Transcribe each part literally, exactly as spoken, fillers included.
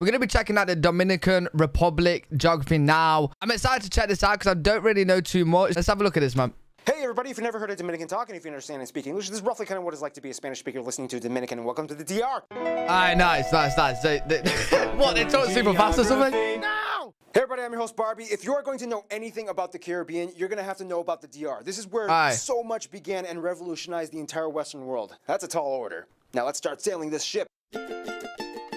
We're going to be checking out the Dominican Republic Geography Now. I'm excited to check this out because I don't really know too much. Let's have a look at this, man. Hey everybody, if you've never heard of Dominican talk and if you understand and speak English, this is roughly kind of what it's like to be a Spanish speaker listening to Dominican, and welcome to the D R. Alright, nice, nice, nice. They, they, what, they talk super fast or something? No! Hey everybody, I'm your host Barbie. If you're going to know anything about the Caribbean, you're going to have to know about the D R. This is where Aye. so much began and revolutionized the entire Western world. That's a tall order. Now let's start sailing this ship.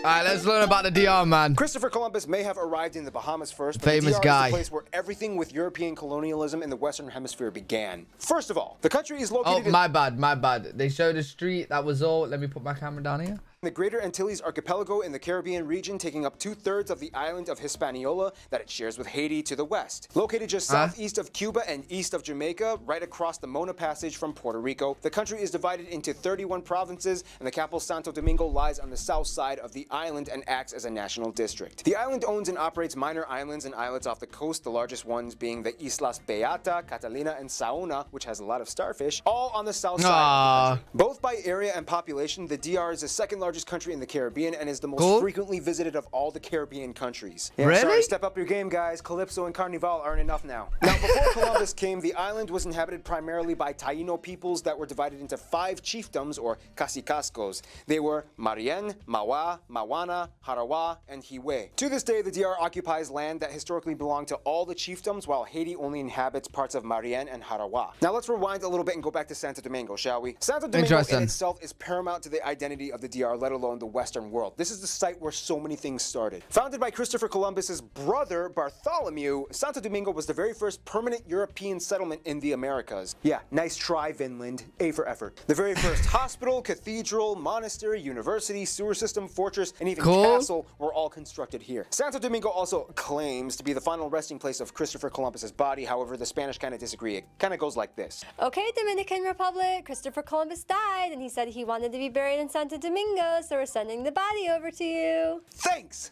Alright, let's learn about the D R, man. Christopher Columbus may have arrived in the Bahamas first, but Famous the D R guy. is the place where everything with European colonialism in the Western Hemisphere began. First of all, the country is located... Oh, my bad, my bad. They showed a street, that was all. Let me put my camera down here. The Greater Antilles Archipelago in the Caribbean region, taking up two-thirds of the island of Hispaniola that it shares with Haiti to the west. Located just uh? southeast of Cuba and east of Jamaica, right across the Mona Passage from Puerto Rico, the country is divided into thirty-one provinces, and the capital Santo Domingo lies on the south side of the island and acts as a national district. The island owns and operates minor islands and islets off the coast, the largest ones being the Islas Beata, Catalina, and Saona, which has a lot of starfish, all on the south Aww. side of the country. Both by area and population, the D R is the second largest country in the Caribbean and is the most cool. frequently visited of all the Caribbean countries. Yeah, really? Sorry, step up your game, guys. Calypso and Carnival aren't enough now. Now, before Columbus came, the island was inhabited primarily by Taino peoples that were divided into five chiefdoms or cacicascos. They were Marien, Mawa, Mawana, Harawa, and Hiway. To this day, the D R occupies land that historically belonged to all the chiefdoms, while Haiti only inhabits parts of Marien and Harawa. Now, let's rewind a little bit and go back to Santo Domingo, shall we? Santo Domingo in itself is paramount to the identity of the D R, let alone the Western world. This is the site where so many things started. Founded by Christopher Columbus's brother, Bartholomew, Santo Domingo was the very first permanent European settlement in the Americas. Yeah, nice try, Vinland. A for effort. The very first hospital, cathedral, monastery, university, sewer system, fortress, and even cool. castle were all constructed here. Santo Domingo also claims to be the final resting place of Christopher Columbus's body. However, the Spanish kind of disagree. It kind of goes like this. Okay, Dominican Republic, Christopher Columbus died, and he said he wanted to be buried in Santo Domingo, so we're sending the body over to you. Thanks!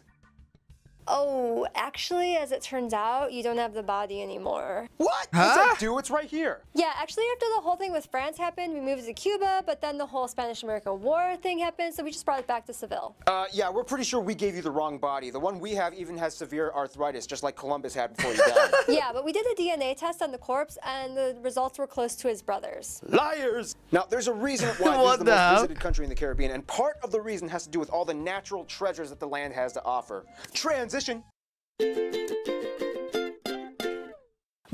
Oh, actually, as it turns out, you don't have the body anymore. What? Huh? What's that do? It's right here. Yeah, actually, after the whole thing with France happened, we moved to Cuba, but then the whole Spanish-American War thing happened, so we just brought it back to Seville. Uh, yeah, we're pretty sure we gave you the wrong body. The one we have even has severe arthritis, just like Columbus had before he died. Yeah, but we did a D N A test on the corpse, and the results were close to his brother's. Liars! Now, there's a reason why this is the, the most hell? visited country in the Caribbean, and part of the reason has to do with all the natural treasures that the land has to offer. Trans Transition.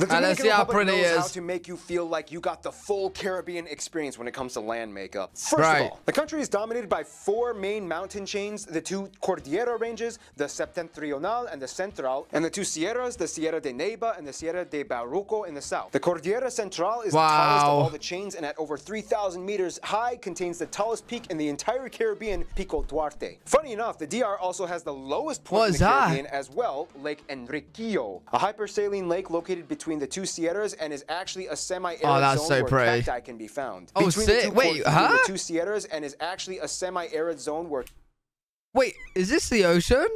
The Dominican Republic knows is. how to make you feel like you got the full Caribbean experience when it comes to land makeup. First right. of all, the country is dominated by four main mountain chains, the two Cordillera ranges, the Septentrional and the Central, and the two Sierras, the Sierra de Neiba and the Sierra de Barúco in the south. The Cordillera Central is wow. the tallest of all the chains and at over three thousand meters high contains the tallest peak in the entire Caribbean, Pico Duarte. Funny enough, the D R also has the lowest point what in the Caribbean that? as well, Lake Enriquillo, a hypersaline lake located between Between the two Sierras and is actually a semi-arid oh, zone so where cacti can be found. Oh, between the two wait, huh? Between the two Sierras and is actually a semi-arid zone where. Wait, is this the ocean?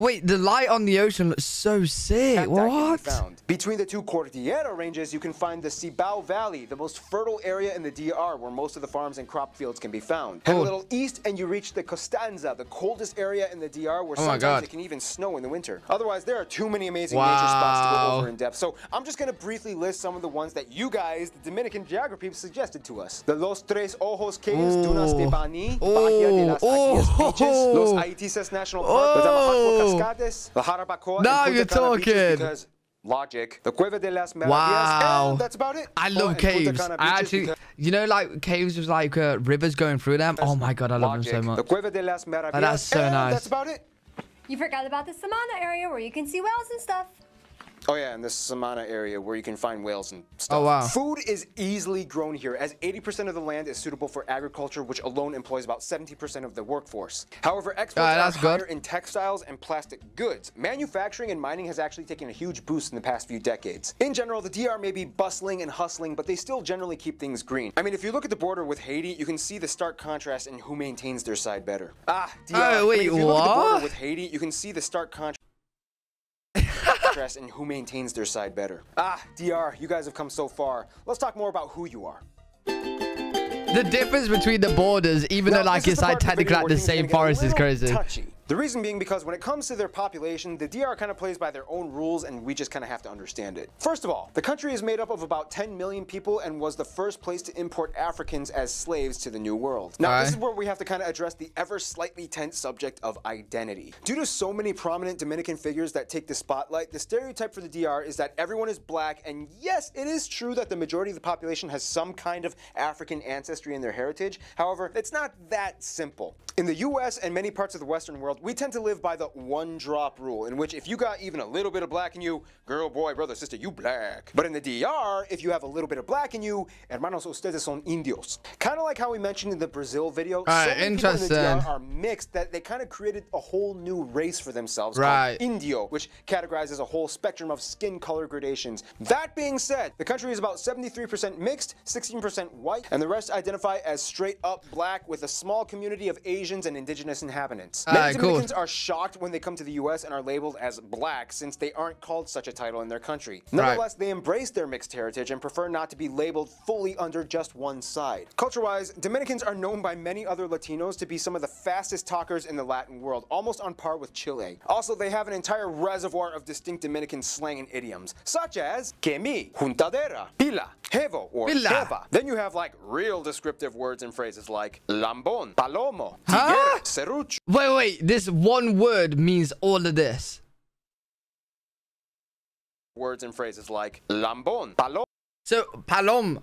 Wait, the light on the ocean looks so sick. What? Found. Between the two Cordillera ranges, you can find the Cibao Valley, the most fertile area in the D R, where most of the farms and crop fields can be found. Head oh. a little east, and you reach the Costanza, the coldest area in the D R, where oh sometimes it can even snow in the winter. Otherwise, there are too many amazing wow. nature spots to go over in depth. So I'm just going to briefly list some of the ones that you guys, the Dominican geography, suggested to us: the Los Tres Ojos Caves, Ooh. Dunas de Bani, Ooh. Bahia de las Aguillas Beaches, Los Aitises National Park, the Tamajaco. Cascades, the Jarabacoa, now you're talking because logic, the Cueva de las Maravillas, wow. and that's about it. I love oh, caves. I actually, you know, like caves was like uh, rivers going through them. That's oh my god, I love logic. them so much. The Cueva de las Maravillas, oh, that's so nice. That's about it. You forgot about the Samana area where you can see whales and stuff. Oh yeah, in the Samana area where you can find whales and stuff. Oh, wow. Food is easily grown here, as eighty percent of the land is suitable for agriculture, which alone employs about seventy percent of the workforce. However, exports uh, are higher good. in textiles and plastic goods. Manufacturing and mining has actually taken a huge boost in the past few decades. In general, the D R may be bustling and hustling, but they still generally keep things green. I mean, if you look at the border with Haiti, you can see the stark contrast in who maintains their side better. Ah, D R. Oh, wait, I mean, if you what? look at the border with Haiti, you can see the stark contrast and who maintains their side better. Ah, D R, you guys have come so far. Let's talk more about who you are. The difference between the borders, even now, though like it's like technically like the same forest, is crazy. Touchy. The reason being because when it comes to their population, the D R kind of plays by their own rules and we just kind of have to understand it. First of all, the country is made up of about ten million people and was the first place to import Africans as slaves to the New World. Now, Aye. This is where we have to kind of address the ever slightly tense subject of identity. Due to so many prominent Dominican figures that take the spotlight, the stereotype for the D R is that everyone is black, and yes, it is true that the majority of the population has some kind of African ancestry in their heritage. However, it's not that simple. In the U S and many parts of the Western world, we tend to live by the one drop rule, in which if you got even a little bit of black in you, girl, boy, brother, sister, you black. But in the D R, if you have a little bit of black in you, hermanos, ustedes son indios. Kind of like how we mentioned in the Brazil video, uh, so many people in the D R are mixed that they kind of created a whole new race for themselves, right, called Indio, which categorizes a whole spectrum of skin color gradations. That being said, the country is about seventy-three percent mixed, sixteen percent white, and the rest identify as straight up black with a small community of Asians and indigenous inhabitants. Uh, Many Dominicans cool. are shocked when they come to the U S and are labeled as black since they aren't called such a title in their country. Nonetheless, right, they embrace their mixed heritage and prefer not to be labeled fully under just one side. Culture-wise, Dominicans are known by many other Latinos to be some of the fastest talkers in the Latin world, almost on par with Chile. Also, they have an entire reservoir of distinct Dominican slang and idioms, such as quemi, juntadera, pila, jevo, or pila. Jeva. Then you have like real descriptive words and phrases like lambón, palomo, tigre, huh? serrucho. Wait, wait, this one word means all of this. Words and phrases like lambón, palomo. So, palom.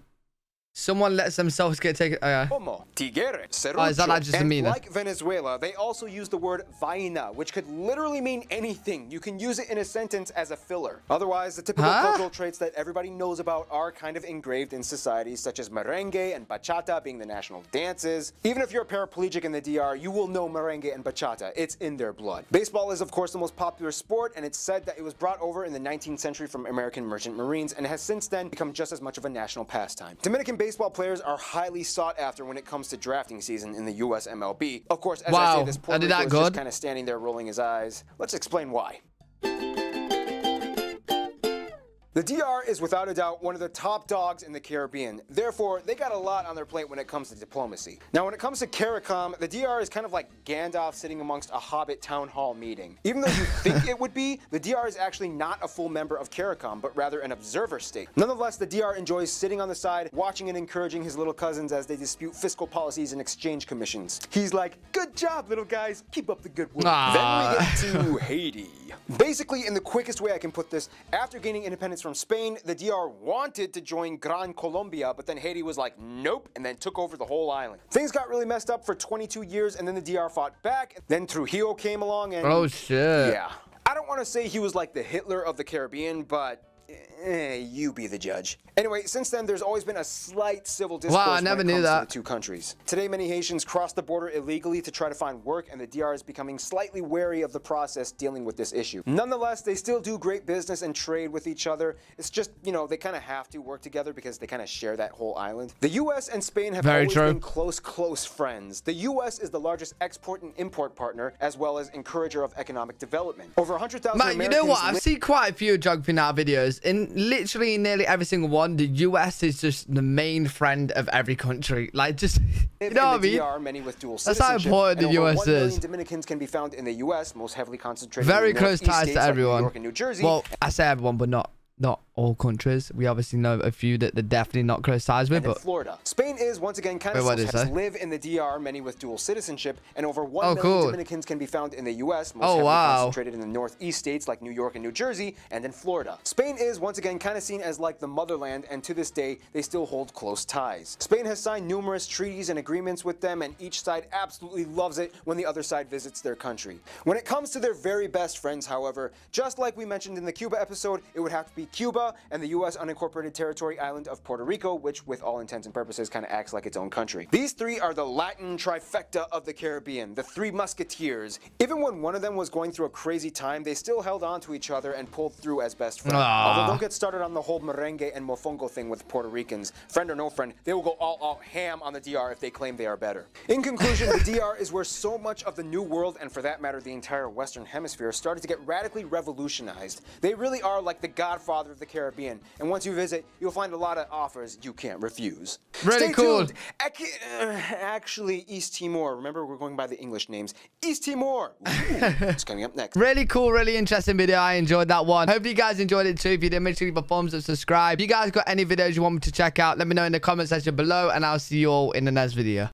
Someone lets themselves get taken. Uh, Como, tigre, serrucho. Oh, is that not just a meaning? Like Venezuela, they also use the word vaina, which could literally mean anything. You can use it in a sentence as a filler. Otherwise, the typical huh? cultural traits that everybody knows about are kind of engraved in society, such as merengue and bachata being the national dances. Even if you're a paraplegic in the D R, you will know merengue and bachata. It's in their blood. Baseball is, of course, the most popular sport, and it's said that it was brought over in the nineteenth century from American merchant marines and has since then become just as much of a national pastime. Dominican baseball players are highly sought after when it comes to drafting season in the U S M L B. Of course, as wow. I say, this Puerto Rico is just kind of standing there rolling his eyes. Let's explain why. The D R is without a doubt one of the top dogs in the Caribbean. Therefore, they got a lot on their plate when it comes to diplomacy. Now, when it comes to CARICOM, the D R is kind of like Gandalf sitting amongst a Hobbit town hall meeting. Even though you think it would be, the D R is actually not a full member of CARICOM, but rather an observer state. Nonetheless, the D R enjoys sitting on the side, watching and encouraging his little cousins as they dispute fiscal policies and exchange commissions. He's like, good job, little guys, keep up the good work. Aww. Then we get to Haiti. Basically, in the quickest way I can put this, after gaining independence from Spain, the D R wanted to join Gran Colombia, but then Haiti was like, nope, and then took over the whole island. Things got really messed up for twenty-two years, and then the D R fought back. Then Trujillo came along and... Oh, shit. Yeah. I don't want to say he was like the Hitler of the Caribbean, but... Eh, you be the judge. Anyway, since then, there's always been a slight civil discourse wow, I never when it comes knew that. to the two countries. Today, many Haitians cross the border illegally to try to find work, and the D R is becoming slightly wary of the process dealing with this issue. Nonetheless, they still do great business and trade with each other. It's just, you know, they kind of have to work together because they kind of share that whole island. The U S and Spain have Very always true. been close, close friends. The U S is the largest export and import partner, as well as encourager of economic development. Over one hundred thousand Americans... Man, you know what? I've seen quite a few Geography Now videos. In literally nearly every single one, the U S is just the main friend of every country. Like, just, you know what I mean? D R, many with dual That's how important the U S is. one million Dominicans can be found in the U S, most heavily concentrated Very in close ties to everyone. Like New York and New Jersey. Well, I say everyone, but not. Not all countries. We obviously know a few that they're definitely not close ties with, but Florida. Spain is once again kind of has live in the D R, many with dual citizenship, and over one oh, million cool. Dominicans can be found in the U S, most oh, heavily wow. concentrated in the northeast states like New York and New Jersey, and in Florida. Spain is once again kind of seen as like the motherland, and to this day they still hold close ties. Spain has signed numerous treaties and agreements with them, and each side absolutely loves it when the other side visits their country. When it comes to their very best friends, however, just like we mentioned in the Cuba episode, it would have to be Cuba and the U S unincorporated territory island of Puerto Rico, which with all intents and purposes kind of acts like its own country. These three are the Latin trifecta of the Caribbean, the three musketeers. Even when one of them was going through a crazy time, they still held on to each other and pulled through as best friends. Although don't get started on the whole merengue and mofongo thing with Puerto Ricans. Friend or no friend, they will go all out ham on the D R if they claim they are better. In conclusion, the D R is where so much of the New World, and for that matter the entire Western Hemisphere, started to get radically revolutionized. They really are like the godfather of the Caribbean. And once you visit, you'll find a lot of offers you can't refuse. Really cool. Actually, East Timor. Remember, we're going by the English names. East Timor. Ooh, it's coming up next. Really cool, really interesting video. I enjoyed that one. Hopefully you guys enjoyed it too. If you did, make sure you leave a thumbs up, subscribe. If you guys got any videos you want me to check out, let me know in the comment section below, and I'll see you all in the next video.